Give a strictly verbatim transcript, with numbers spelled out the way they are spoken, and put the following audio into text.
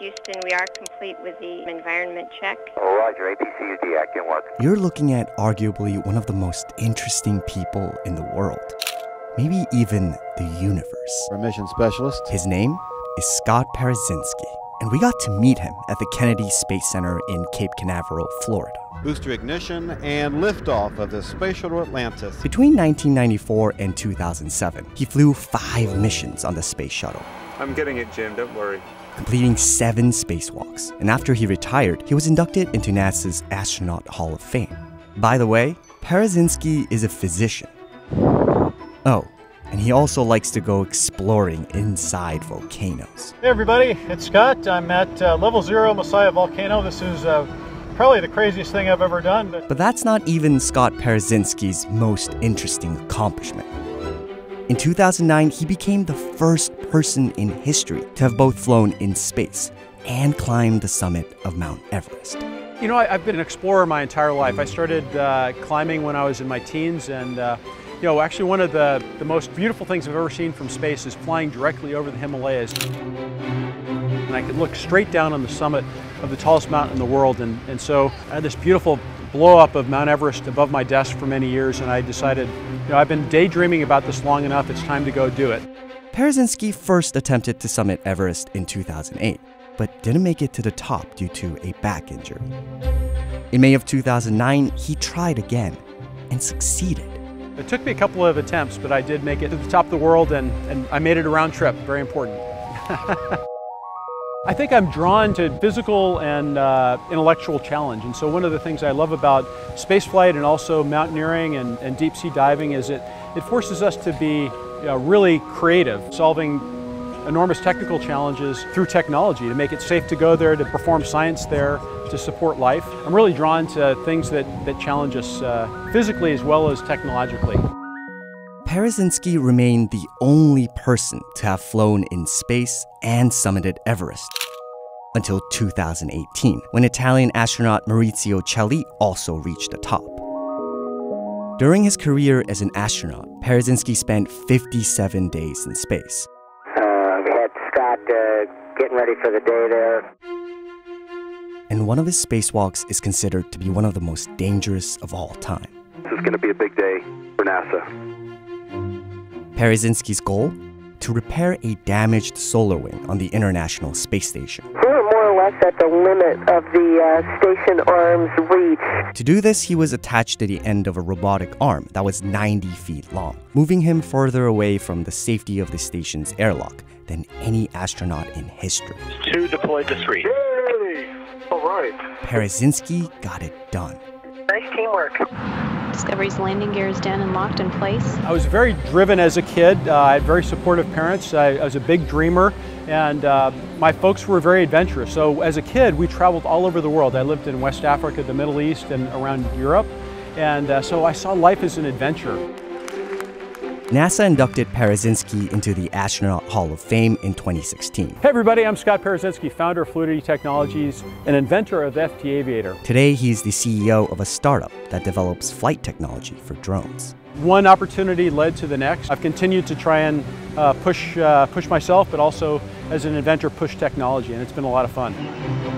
Houston, we are complete with the environment check. Oh, Roger, A P C is deactivated. You're looking at arguably one of the most interesting people in the world, maybe even the universe. We're mission specialist. His name is Scott Parazynski, and we got to meet him at the Kennedy Space Center in Cape Canaveral, Florida. Booster ignition and liftoff of the Space Shuttle Atlantis. Between nineteen ninety-four and two thousand seven, he flew five missions on the Space Shuttle. I'm getting it, Jim, don't worry. Completing seven spacewalks, and after he retired, he was inducted into NASA's Astronaut Hall of Fame. By the way, Parazynski is a physician. Oh, and he also likes to go exploring inside volcanoes. Hey everybody, it's Scott. I'm at uh, Level Zero Masaya Volcano. This is uh, probably the craziest thing I've ever done. But, but that's not even Scott Parazynski's most interesting accomplishment. In two thousand nine, he became the first person in history to have both flown in space and climbed the summit of Mount Everest. You know, I, I've been an explorer my entire life. I started uh, climbing when I was in my teens, and uh, you know, actually one of the, the most beautiful things I've ever seen from space is flying directly over the Himalayas. And I could look straight down on the summit of the tallest mountain in the world, and, and so I had this beautiful blow up of Mount Everest above my desk for many years, and I decided, you know, I've been daydreaming about this long enough, it's time to go do it. Parazynski first attempted to summit Everest in two thousand eight, but didn't make it to the top due to a back injury. In May of two thousand nine, he tried again and succeeded. It took me a couple of attempts, but I did make it to the top of the world, and, and I made it a round trip, very important. I think I'm drawn to physical and uh, intellectual challenge, and so one of the things I love about spaceflight and also mountaineering and, and deep sea diving is it, it forces us to be, you know, really creative, solving enormous technical challenges through technology to make it safe to go there, to perform science there, to support life. I'm really drawn to things that, that challenge us uh, physically as well as technologically. Parazynski remained the only person to have flown in space and summited Everest until two thousand eighteen, when Italian astronaut Maurizio Cheli also reached the top. During his career as an astronaut, Parazynski spent fifty-seven days in space. Uh, we had Scott uh, getting ready for the day there. And one of his spacewalks is considered to be one of the most dangerous of all time. This is going to be a big day for NASA. Parazynski's goal? To repair a damaged solar wing on the International Space Station. We're more or less at the limit of the uh, station arm's reach. To do this, he was attached to the end of a robotic arm that was ninety feet long, moving him further away from the safety of the station's airlock than any astronaut in history. Two deployed to three. Yay! All right. Parazynski got it done. Nice teamwork. Discovery's landing gear is down and locked in place. I was very driven as a kid. Uh, I had very supportive parents. I, I was a big dreamer, and uh, my folks were very adventurous. So as a kid, we traveled all over the world. I lived in West Africa, the Middle East, and around Europe. And uh, so I saw life as an adventure. NASA inducted Parazynski into the Astronaut Hall of Fame in twenty sixteen. Hey everybody, I'm Scott Parazynski, founder of Fluidity Technologies and inventor of F T Aviator. Today, he's the C E O of a startup that develops flight technology for drones. One opportunity led to the next. I've continued to try and uh, push, uh, push myself, but also as an inventor, push technology, and it's been a lot of fun.